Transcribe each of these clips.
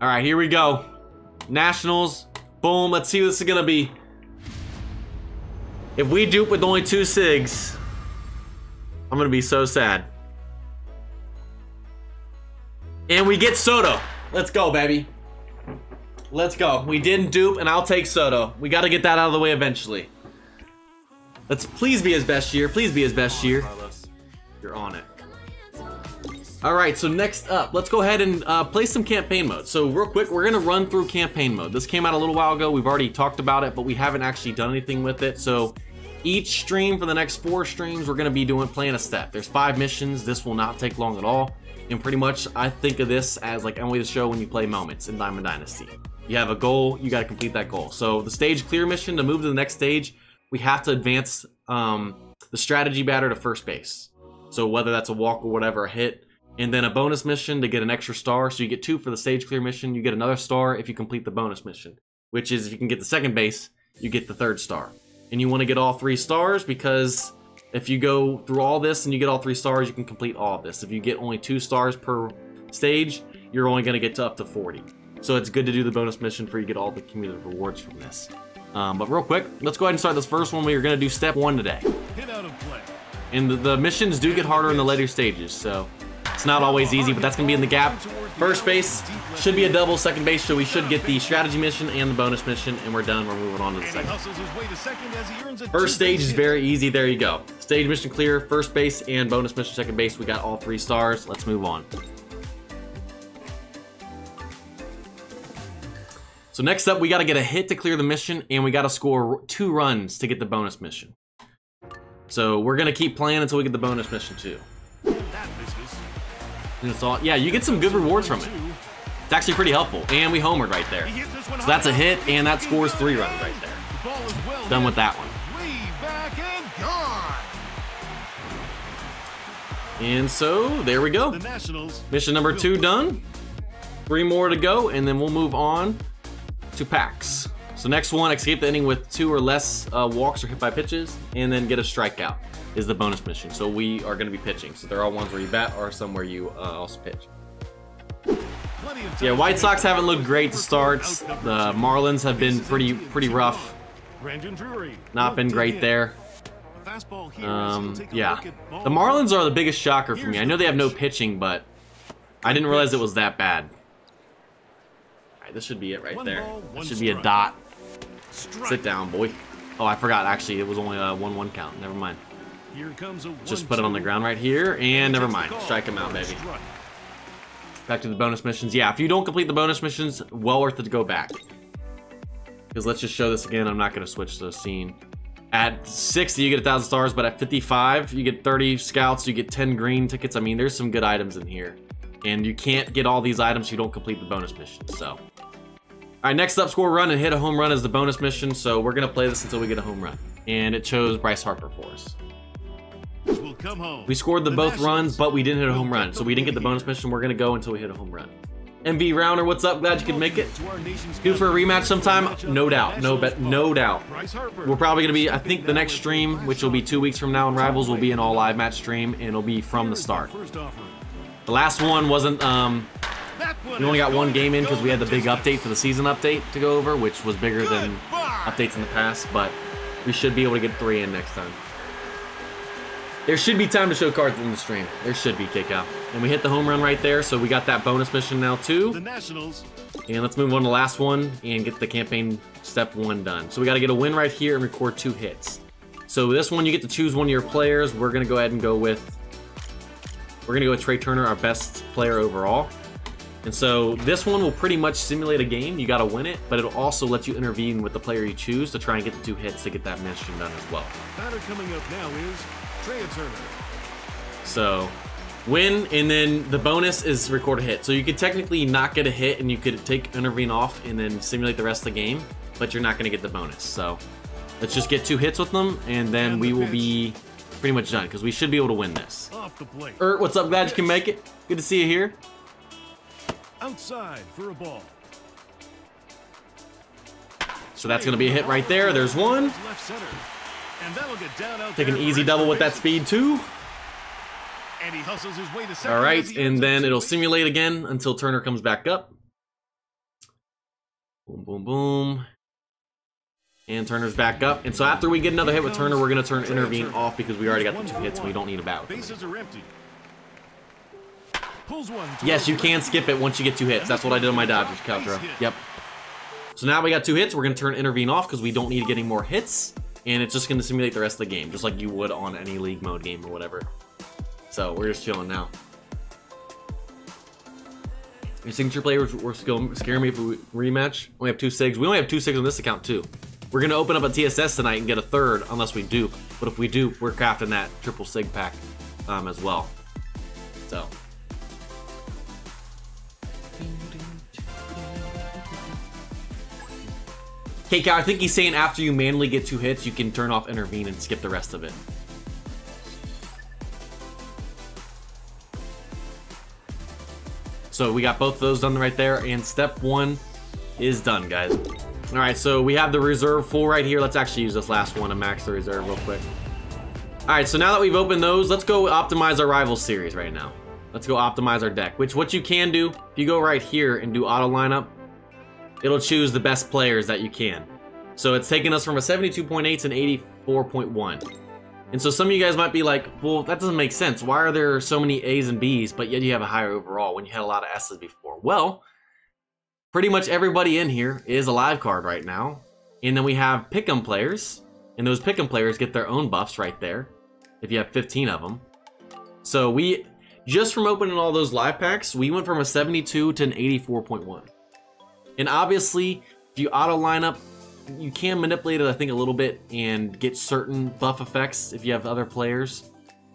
All right, here we go. Nationals. Boom. Let's see what this is going to be. If we dupe with only 2 SIGs, I'm going to be so sad. And we get Soto. Let's go, baby. Let's go. We didn't dupe, and I'll take Soto. We got to get that out of the way eventually. Let's please be his best year. Please be his best year. You're on it. All right, so next up, let's go ahead and play some campaign mode. So real quick, we're gonna run through campaign mode. This came out a little while ago. We've already talked about it, but we haven't actually done anything with it. So each stream for the next 4 streams, we're gonna be playing a step. There's 5 missions. This will not take long at all. And pretty much, I think of this as like Emily the Show when you play moments in Diamond Dynasty. You have a goal, you gotta complete that goal. So the stage clear mission, to move to the next stage, we have to advance the strategy batter to first base. So whether that's a walk or whatever, a hit, and then a bonus mission to get an extra star. So you get 2 for the stage clear mission. You get another star if you complete the bonus mission, which is if you can get the second base, you get the 3rd star. And you want to get all 3 stars because if you go through all this and you get all 3 stars, you can complete all of this. If you get only 2 stars per stage, you're only going to get to up to 40. So it's good to do the bonus mission for you get all the cumulative rewards from this. But real quick, let's go ahead and start this first one. We are going to do step 1 today. Get out of play. And the missions do get harder in the later stages, so it's not always easy, but that's going to be in the gap. First base should be a double, second base, so we should get the strategy mission and the bonus mission, and we're done. We're moving on to the second. First stage is very easy. There you go. Stage mission clear, first base, and bonus mission, second base. We got all 3 stars. Let's move on. So next up, we got to get a hit to clear the mission, and we got to score 2 runs to get the bonus mission. So we're going to keep playing until we get the bonus mission, too. And it's all, yeah, you get some good rewards from it. It's actually pretty helpful. And we homered right there. So that's a hit, and that scores 3 runs right there. Done with that one. And so, there we go. Mission number 2 done. 3 more to go, and then we'll move on to packs. So next one, escape the inning with 2 or less walks or hit by pitches, and then get a strikeout is the bonus mission. So we are going to be pitching. So they're all ones where you bat or some where you also pitch. Yeah, White Sox haven't looked great to start. The Marlins have been pretty rough. Not been great there. Yeah, the Marlins are the biggest shocker for me. I know they have no pitching, but I didn't realize it was that bad. All right, this should be it right there. This should be a dot. Sit down, boy. Oh, I forgot. Actually, it was only a 1-1 count. Never mind. Here comes a just put it on the ground right here, and never mind. Strike him out, baby. Back to the bonus missions. Yeah, if you don't complete the bonus missions, well worth it to go back. Because let's just show this again. I'm not going to switch to the scene. At 60, you get 1,000 stars, but at 55, you get 30 scouts. You get 10 green tickets. I mean, there's some good items in here. And you can't get all these items if you don't complete the bonus missions. So, all right, next up, score a run and hit a home run is the bonus mission. So we're going to play this until we get a home run. And it chose Bryce Harper for us. Come home. We scored both runs, but we didn't hit a home run, so we didn't get the bonus mission. We're gonna go until we hit a home run. MV Rounder, what's up? Glad you could make it. Due for a rematch sometime, no doubt. No doubt. We're probably gonna be, I think, the next stream, which will be 2 weeks from now, in Rivals will be an all live match stream, and it'll be from the start. The last one wasn't. We only got 1 game in because we had the big update for the season update to go over, which was bigger than updates in the past, but we should be able to get 3 in next time. There should be time to show cards in the stream. There should be, Kickout. And we hit the home run right there, so we got that bonus mission now too. The Nationals. And let's move on to the last one and get the campaign step 1 done. So we gotta get a win right here and record 2 hits. So this one, you get to choose one of your players. We're gonna go ahead and go with, Trey Turner, our best player overall. And so this one will pretty much simulate a game. You gotta win it, but it'll also let you intervene with the player you choose to try and get the 2 hits to get that mission done as well. Batter coming up now is Trey Turner. So win, and then the bonus is record a hit. So you could technically not get a hit and you could intervene off and then simulate the rest of the game, but you're not gonna get the bonus. So let's just get 2 hits with them and then we will be pretty much done because we should be able to win this. Ert, what's up? Glad you can make it. Good to see you here. Outside for a ball. So that's going to be a hit right there. There's 1. Take an easy double with that speed too. All right, and then it'll simulate again until Turner comes back up. Boom, boom, boom. And Turner's back up. And so after we get another hit with Turner, we're going to turn Intervene off because we already got the two hits. We don't need a bat. Bases are empty. Pulls one, yes, you can skip it once you get two hits. That's what I did on my Dodgers, Caltro. Yep. So now we got two hits. We're going to turn Intervene off because we don't need to get any more hits. And it's just going to simulate the rest of the game, just like you would on any league mode game or whatever. So we're just chilling now. Your signature play was scaring me if we rematch. We have two sigs. We only have two sigs on this account, too. We're going to open up a TSS tonight and get a third, unless we dupe. But if we dupe, we're crafting that triple sig pack as well. So. Okay, Cal, I think he's saying after you manually get two hits, you can turn off Intervene and skip the rest of it. So we got both of those done right there, and step one is done, guys. All right, so we have the reserve full right here. Let's actually use this last one to max the reserve real quick. All right, so now that we've opened those, let's go optimize our rival series right now. Let's go optimize our deck, which what you can do, if you go right here and do auto lineup, it'll choose the best players that you can. So it's taking us from a 72.8 to an 84.1. And so some of you guys might be like, well, that doesn't make sense. Why are there so many A's and B's, but yet you have a higher overall when you had a lot of S's before? Well, pretty much everybody in here is a live card right now. And then we have pick'em players. And those pick'em players get their own buffs right there, if you have 15 of them. So we, just from opening all those live packs, we went from a 72 to an 84.1. And obviously, if you auto line up, you can manipulate it, I think, a little bit and get certain buff effects if you have other players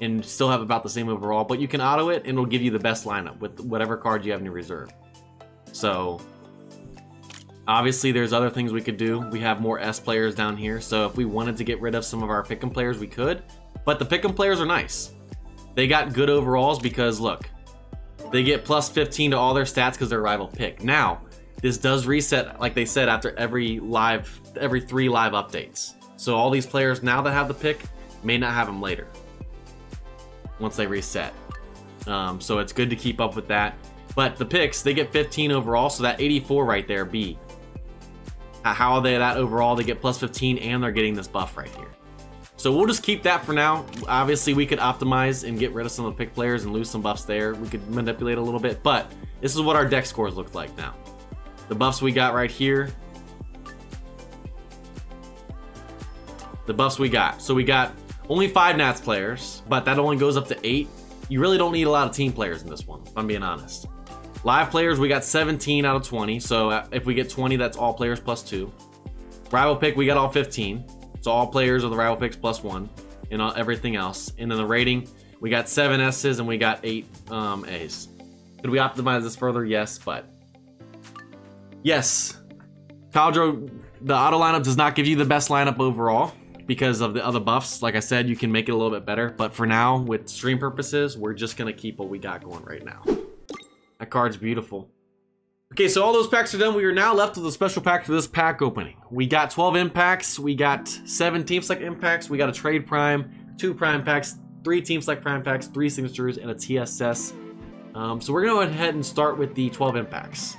and still have about the same overall, but you can auto it and it'll give you the best lineup with whatever card you have in your reserve. So obviously there's other things we could do. We have more S players down here, so if we wanted to get rid of some of our pick'em players, we could, but the pick'em players are nice. They got good overalls because, look, they get plus 15 to all their stats because they're rival pick. Now, this does reset, like they said, after every three live updates. So all these players now that have the pick may not have them later once they reset. So it's good to keep up with that. But the picks, they get 15 overall, so that 84 right there, B. How are they that overall? They get plus 15 and they're getting this buff right here. So we'll just keep that for now. Obviously, we could optimize and get rid of some of the pick players and lose some buffs there. We could manipulate a little bit, but this is what our deck scores look like now. The buffs we got right here. The buffs we got. So we got only 5 Nats players, but that only goes up to 8. You really don't need a lot of team players in this one, if I'm being honest. Live players, we got 17 out of 20. So if we get 20, that's all players plus 2. Rival pick, we got all 15. So all players are the rival picks plus 1 and everything else. And then the rating, we got 7 S's and we got 8 A's. Could we optimize this further? Yes, but... yes, Caldro, the auto lineup does not give you the best lineup overall because of the other buffs. Like I said, you can make it a little bit better. But for now, with stream purposes, we're just going to keep what we got going right now. That card's beautiful. Okay, so all those packs are done. We are now left with a special pack for this pack opening. We got 12 impacts. We got 7 team select impacts. We got a trade prime, 2 prime packs, 3 team select prime packs, 3 signatures, and a TSS. So we're going to go ahead and start with the 12 impacts.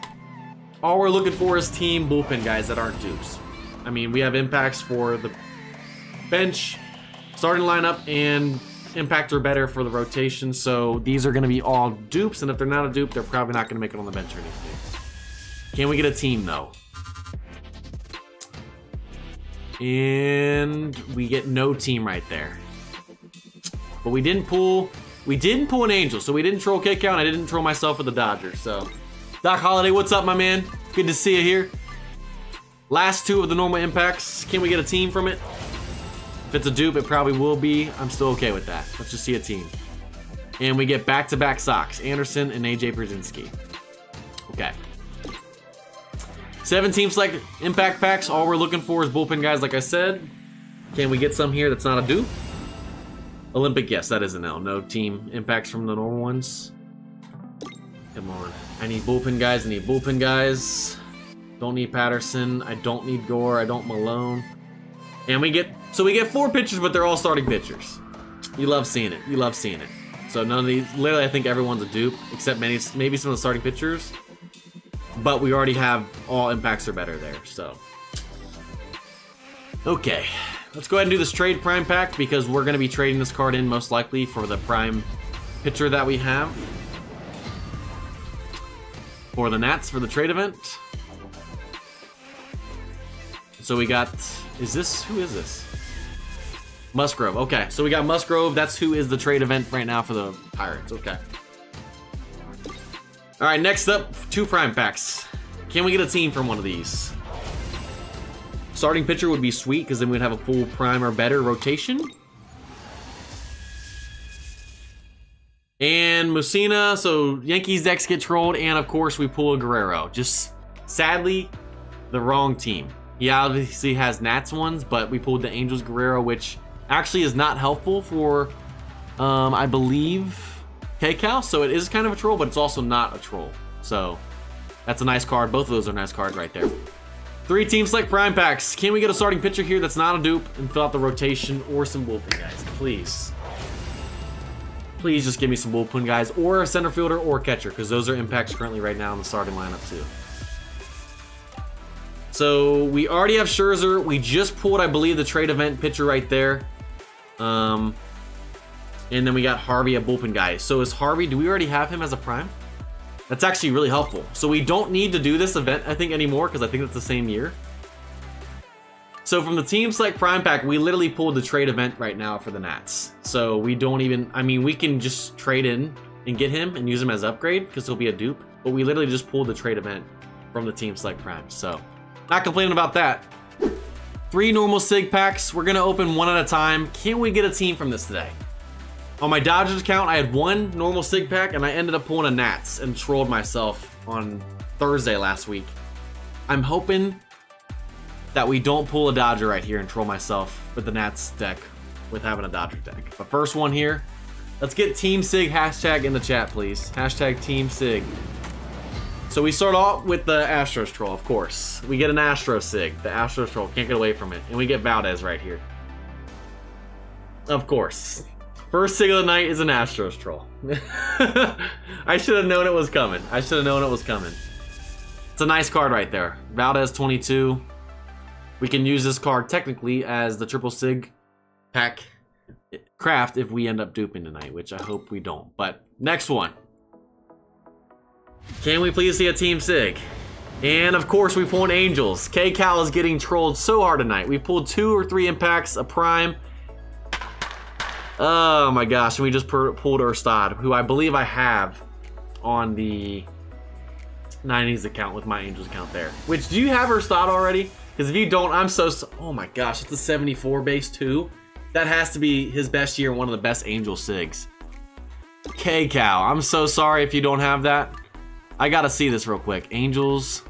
All we're looking for is team bullpen guys that aren't dupes. I mean, we have impacts for the bench, starting lineup, and impact are better for the rotation. So these are going to be all dupes, and if they're not a dupe, they're probably not going to make it on the bench or anything. Can we get a team, though? And we get no team right there. But we didn't pull an Angel, so we didn't troll kick out, and I didn't troll myself with the Dodgers, so... Doc Holliday, what's up, my man? Good to see you here. Last 2 of the normal impacts. Can we get a team from it? If it's a dupe, it probably will be. I'm still okay with that. Let's just see a team. And we get back-to-back Sox. Anderson and AJ Brzezinski. Okay. 7 team select impact packs. All we're looking for is bullpen guys, like I said. Can we get some here that's not a dupe? Olympic, yes, that is an L. No team impacts from the normal ones. Come on. I need bullpen guys. I need bullpen guys. Don't need Patterson. I don't need Gore. I don't Malone. And we get 4 pitchers, but they're all starting pitchers. You love seeing it. You love seeing it. So none of these, literally I think everyone's a dupe, except maybe some of the starting pitchers. But we already have all impacts are better there, so. Okay, let's go ahead and do this trade prime pack because we're going to be trading this card in most likely for the prime pitcher that we have. For the Nats for the trade event. So we got, who is this? Musgrove, okay. So we got Musgrove, that's who is the trade event right now for the Pirates, okay. All right, next up, 2 prime packs. Can we get a team from one of these? Starting pitcher would be sweet because then we'd have a full prime or better rotation. And Mussina, so Yankees decks get trolled, and of course we pull a Guerrero. Just sadly, the wrong team. He obviously has Nats ones, but we pulled the Angels Guerrero, which actually is not helpful for, I believe, K-Cal, so it is kind of a troll, but it's also not a troll. So that's a nice card. Both of those are nice cards right there. 3 team select prime packs. Can we get a starting pitcher here that's not a dupe and fill out the rotation or some bullpen guys, please? Please just give me some bullpen guys or a center fielder or catcher because those are impacts currently right now in the starting lineup too. So we already have Scherzer. We just pulled, I believe, the trade event pitcher right there. And then we got Harvey, a bullpen guy. So is Harvey, do we already have him as a prime? That's actually really helpful. So we don't need to do this event, I think, anymore, because I think it's the same year. So from the team select prime pack, we literally pulled the trade event right now for the Nats. So we don't even, I mean, we can just trade in and get him and use him as upgrade because he'll be a dupe. But we literally just pulled the trade event from the team select prime. So not complaining about that. 3 normal SIG packs. We're going to open one at a time. Can we get a team from this today? On my Dodgers account, I had 1 normal SIG pack, and I ended up pulling a Nats and trolled myself on Thursday last week. I'm hoping that we don't pull a Dodger right here and troll myself with the Nats deck with having a Dodger deck. But first one here, let's get Team SIG hashtag in the chat, please. Hashtag Team SIG. So we start off with the Astros troll, of course. We get an Astros SIG, the Astros troll, can't get away from it. And we get Valdez right here. Of course. First single of the night is an Astros troll. I should have known it was coming. I should have known it was coming. It's a nice card right there. Valdez 22. We can use this card technically as the triple SIG pack craft if we end up duping tonight, which I hope we don't. But next one. Can we please see a team SIG? And of course we pull an Angels. K-Cal is getting trolled so hard tonight. We pulled 2 or 3 impacts, a prime. Oh my gosh, and we just pulled Erstad, who I believe I have on the 90s account with my Angels account there. Which, do you have Erstad already? Because if you don't, I'm so oh my gosh, it's a 74 base too. That has to be his best year, one of the best Angel SIGs. K-Cal, I'm so sorry if you don't have that. I gotta see this real quick. Angels.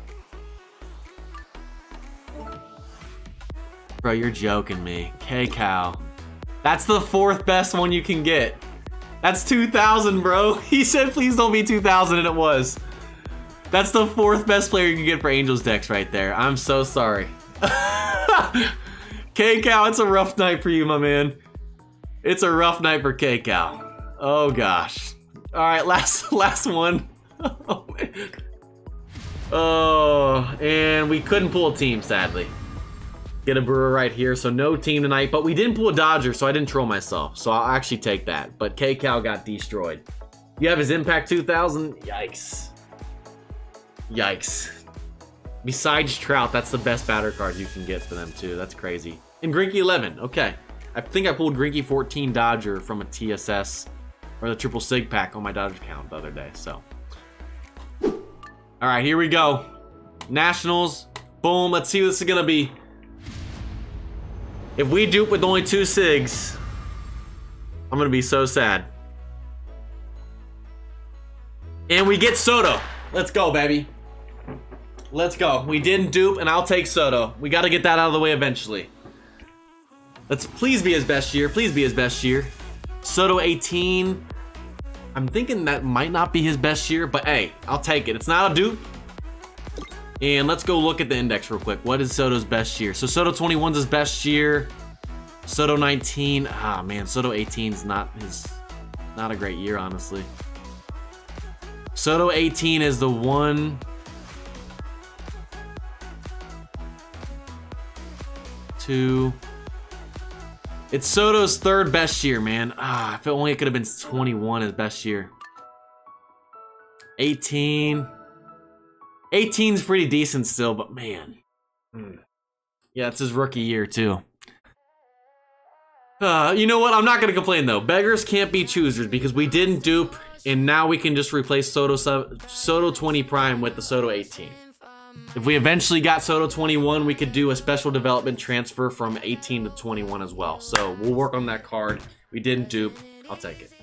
Bro, you're joking me. K-Cal. That's the 4th best one you can get. That's 2,000, bro. He said, please don't be 2,000, and it was. That's the 4th best player you can get for Angels decks right there. I'm so sorry. K-Cal, it's a rough night for you, my man. It's a rough night for K-Cal. Oh, gosh. All right, last one. Oh, man. Oh, and we couldn't pull a team, sadly. Get a Brewer right here, so no team tonight, but we didn't pull a Dodger, so I didn't troll myself, so I'll actually take that. But K-Cal got destroyed. You have his impact 2000. Yikes. Yikes. Besides Trout, that's the best batter card you can get for them too. That's crazy. And Greinke 11. Okay, I think I pulled Greinke 14 Dodger from a TSS or the triple SIG pack on my Dodger account the other day. So all right, here we go. Nationals, boom. Let's see what this is gonna be. If we dupe with only 2 SIGs, I'm gonna be so sad. And we get Soto. Let's go, baby. Let's go. We didn't dupe, and I'll take Soto. We gotta get that out of the way eventually. Let's please be his best year. Please be his best year. Soto 18. I'm thinking that might not be his best year, but hey, I'll take it. It's not a dupe. And let's go look at the index real quick. What is Soto's best year? So Soto 21's his best year. Soto 19. Ah man, Soto 18's not a great year, honestly. Soto 18 is the one 22. It's Soto's third best year, man. Ah, if only it could have been 21 his best year. 18. 18's pretty decent still, but man. Yeah, it's his rookie year too. You know what? I'm not going to complain though. Beggars can't be choosers because we didn't dupe, and now we can just replace Soto 20 Prime with the Soto 18. If we eventually got Soto 21, we could do a special development transfer from 18 to 21 as well. So we'll work on that card. We didn't dupe. I'll take it.